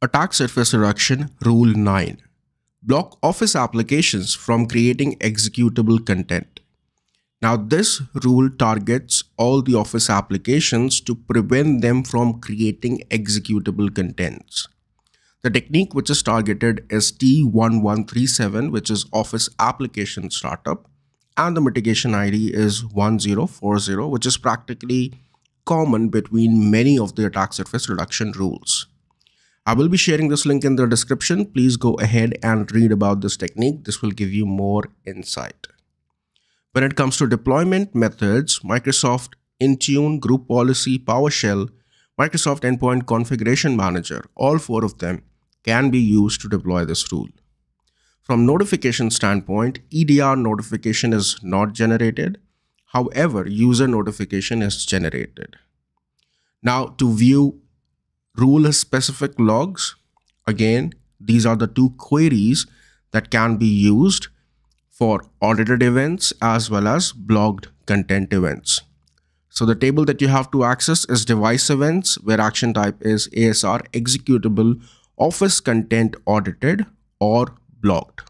Attack Surface Reduction Rule 9. Block Office applications from creating executable content. Now this rule targets all the Office applications to prevent them from creating executable contents. The technique which is targeted is T1137, which is Office Application Startup, and the mitigation ID is 1040, which is practically common between many of the attack surface reduction rules. I will be sharing this link in the description. Please go ahead and read about this technique. This will give you more insight. When it comes to deployment methods, Microsoft Intune, Group Policy, PowerShell, Microsoft Endpoint Configuration Manager, all four of them can be used to deploy this rule. From notification standpoint, EDR notification is not generated. However, user notification is generated. Now to view rule-specific logs, again, these are the two queries that can be used for audited events as well as blogged content events. So the table that you have to access is device events, where action type is ASR executable, office content audited or blogged.